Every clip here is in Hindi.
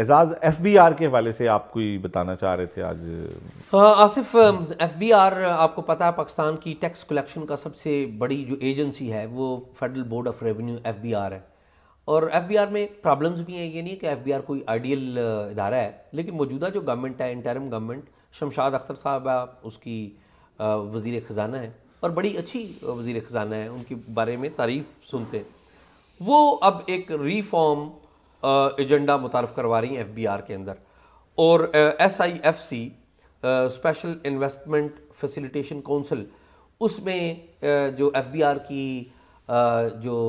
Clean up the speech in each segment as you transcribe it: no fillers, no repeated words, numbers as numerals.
एजाज FBR के हवाले से आप कोई बताना चाह रहे थे आज। आसिफ, FBR आपको पता है पाकिस्तान की टैक्स कलेक्शन का सबसे बड़ी जो एजेंसी है वो federal board of revenue FBR है। और FBR में प्रॉब्लम्स भी हैं, ये नहीं कि FBR कोई आइडियल इदारा है, लेकिन मौजूदा जो गवर्नमेंट है, इंटरिम गवर्नमेंट शमशाद अख्तर साहब है, उसकी वज़ीर ख़जाना है और बड़ी अच्छी वज़ीर ख़जाना है, उनके बारे में तारीफ़ सुनते हैं। वो अब एक रिफॉर्म एजेंडा मुतारफ़ करवा रही हैं FBR के अंदर। और SIFC special investment facilitation council, उसमें जो FBR की जो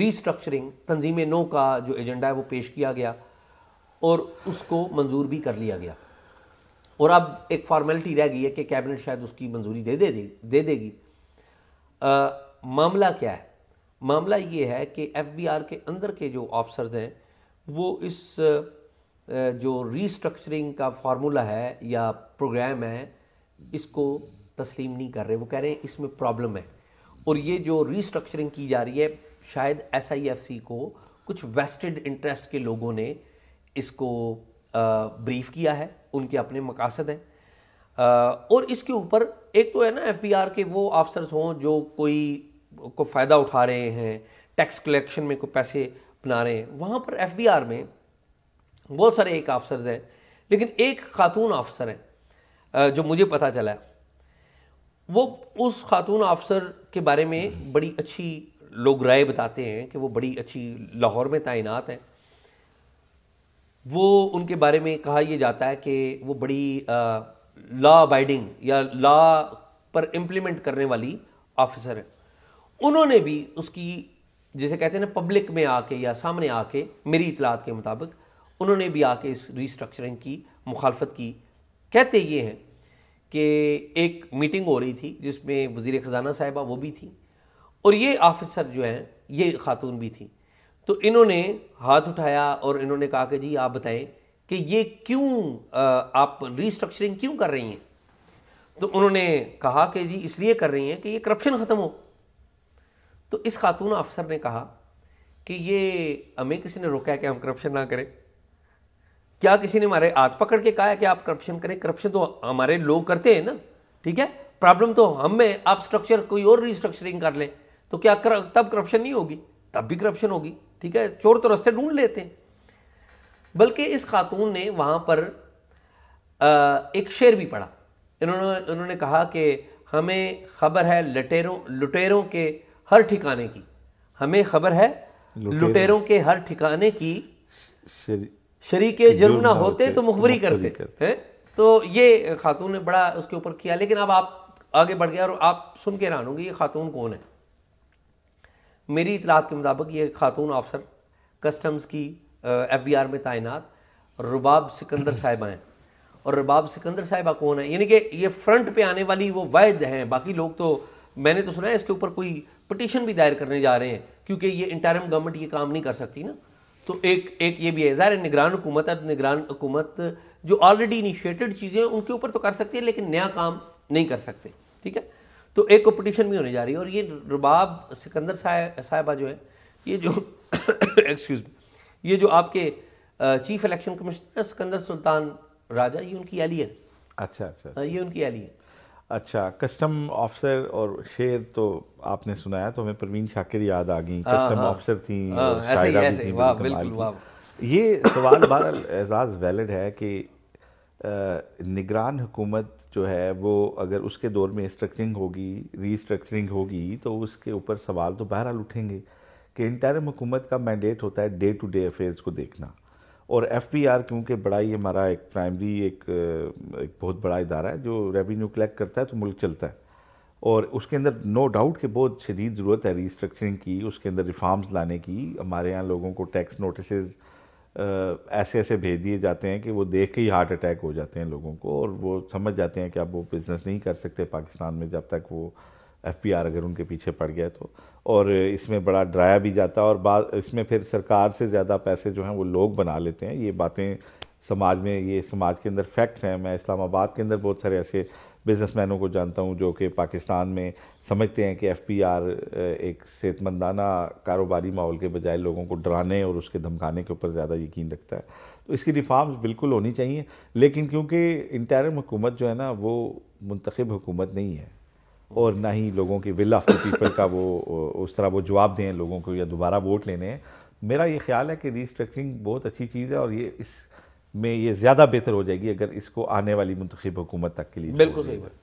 रीस्ट्रक्चरिंग तंजीम-ए-नौ का जो एजेंडा है वो पेश किया गया और उसको मंजूर भी कर लिया गया। और अब एक फॉर्मेलिटी रह गई है कि कैबिनेट शायद उसकी मंजूरी दे देगी। मामला क्या है? मामला ये है कि FBR के अंदर के जो ऑफिसर्स हैं वो इस जो रीस्ट्रक्चरिंग का फार्मूला है या प्रोग्राम है इसको तस्लीम नहीं कर रहे। वो कह रहे हैं इसमें प्रॉब्लम है और ये जो रीस्ट्रक्चरिंग की जा रही है शायद SIFC को कुछ वेस्टेड इंटरेस्ट के लोगों ने इसको ब्रीफ किया है, उनके अपने मकासद हैं। और इसके ऊपर एक तो है ना FBR के वो ऑफिसर्स हों जो कोई फ़ायदा उठा रहे हैं, टैक्स कलेक्शन में कोई पैसे बना रहे हैं। वहाँ पर FBR में बहुत सारे एक ऑफिसर्स हैं, लेकिन एक खातून ऑफिसर हैं जो मुझे पता चला है। वो उस खातून ऑफिसर के बारे में बड़ी अच्छी लोग राय बताते हैं कि वो बड़ी अच्छी लाहौर में तैनात हैं। वो उनके बारे में कहा यह जाता है कि वो बड़ी लॉ अबाइडिंग या लॉ पर इम्प्लीमेंट करने वाली ऑफिसर है। उन्होंने भी उसकी जिसे कहते हैं ना पब्लिक में आके या सामने आके, मेरी इतलात के मुताबिक उन्होंने भी आके इस रीस्ट्रक्चरिंग की मुखालफत की। कहते ये हैं कि एक मीटिंग हो रही थी जिसमें वज़ीर ख़जाना साहिबा वो भी थी और ये ऑफिसर जो हैं ये खातून भी थी। तो इन्होंने हाथ उठाया और इन्होंने कहा कि जी आप बताएं कि ये क्यों आप रीस्ट्रक्चरिंग क्यों कर रही हैं? तो उन्होंने कहा कि जी इसलिए कर रही हैं कि ये करप्शन ख़त्म हो। तो इस खातून अफसर ने कहा कि ये हमें किसी ने रोका है कि हम करप्शन ना करें? क्या किसी ने हमारे हाथ पकड़ के कहा है कि आप करप्शन करें? करप्शन तो हमारे लोग करते हैं ना, ठीक है, प्रॉब्लम तो हम में। आप स्ट्रक्चर कोई और रीस्ट्रक्चरिंग कर लें तो क्या तब करप्शन नहीं होगी? तब भी करप्शन होगी, ठीक है, चोर तो रास्ते ढूंढ लेते हैं। बल्कि इस खातून ने वहाँ पर एक शेर भी पढ़ा। उन्होंने कहा कि हमें खबर है लुटेरों के हर ठिकाने की, हमें खबर है लुटेरों के हर ठिकाने की, शरीके जुर्म ना होते तो मुखबरी करते हैं। तो ये खातून ने बड़ा उसके ऊपर किया, लेकिन अब आप आगे बढ़ गया और आप सुन के हैरान होंगे ये खातून कौन है। मेरी इतलात के मुताबिक ये खातून ऑफिसर कस्टम्स की FBR में तैनात रुबाब सिकंदर साहिबा हैं। और रुबाब सिकंदर साहिबा कौन है? यानी कि ये फ्रंट पे आने वाली वो वैद हैं। बाकी लोग तो मैंने तो सुना है इसके ऊपर कोई पटिशन भी दायर करने जा रहे हैं क्योंकि ये इंटरिम गवर्नमेंट ये काम नहीं कर सकती ना। तो एक ये भी है, ज़ाहिर निगरान हुकूमत है, निगरान हुकूमत जो ऑलरेडी इनिशिएटेड चीज़ें हैं उनके ऊपर तो कर सकती है लेकिन नया काम नहीं कर सकते, ठीक है। तो एक कंपटीशन भी होने जा रही है। और ये रुबाब सिकंदर साहिबा जो है ये जो एक्सक्यूज़ मी, ये जो आपके chief election commissioner Sikandar Sultan Raja, ये उनकी एलियन। अच्छा, ये उनकी एलियन। अच्छा, कस्टम ऑफिसर और शेर तो आपने सुनाया तो हमें प्रवीण शाकिर याद आ गई, कस्टम ऑफिसर थी और शायरा भी थी, बिल्कुल। ये सवाल बहरहाल एजाज वैलिड है कि निगरान हुकूमत जो है वो अगर उसके दौर में स्ट्रक्चरिंग होगी, रीस्ट्रक्चरिंग होगी तो उसके ऊपर सवाल तो बहरहाल उठेंगे कि इंटरिम हुकूमत का मैंडेट होता है डे टू डे अफेयर्स को देखना। और FBR क्योंकि बड़ा ही हमारा एक प्राइमरी एक बहुत बड़ा इदारा है जो रेवेन्यू कलेक्ट करता है तो मुल्क चलता है, और उसके अंदर नो डाउट कि बहुत शदीद ज़रूरत है रीस्ट्रक्चरिंग की, उसके अंदर रिफॉर्म्स लाने की। हमारे यहाँ लोगों को टैक्स नोटिसेज ऐसे ऐसे भेज दिए जाते हैं कि वो देख के ही हार्ट अटैक हो जाते हैं लोगों को, और वो समझ जाते हैं कि अब वो बिज़नेस नहीं कर सकते पाकिस्तान में जब तक वो FBR अगर उनके पीछे पड़ गया तो। और इसमें बड़ा डराया भी जाता है और बाद इसमें फिर सरकार से ज़्यादा पैसे जो हैं वो लोग बना लेते हैं। ये बातें समाज में, ये समाज के अंदर फैक्ट्स हैं। मैं इस्लामाबाद के अंदर बहुत सारे ऐसे बिजनेसमैनों को जानता हूँ जो कि पाकिस्तान में समझते हैं कि एफबीआर एक सेहतमंदाना कारोबारी माहौल के बजाय लोगों को डराने और उसके धमकाने के ऊपर ज़्यादा यकीन रखता है। तो इसकी रिफॉर्म्स बिल्कुल होनी चाहिए, लेकिन क्योंकि इंटरिम हुकूमत जो है ना वो मुंतखब हुकूमत नहीं है और ना ही लोगों के विल ऑफ द पीपल का वो उस तरह वो जवाब दें लोगों को या दोबारा वोट लेने हैं, मेरा ये ख्याल है कि रीस्ट्रक्चरिंग बहुत अच्छी चीज़ है और ये इस में ये ज़्यादा बेहतर हो जाएगी अगर इसको आने वाली मुंतखब हुकूमत तक के लिए। बिल्कुल सही बात।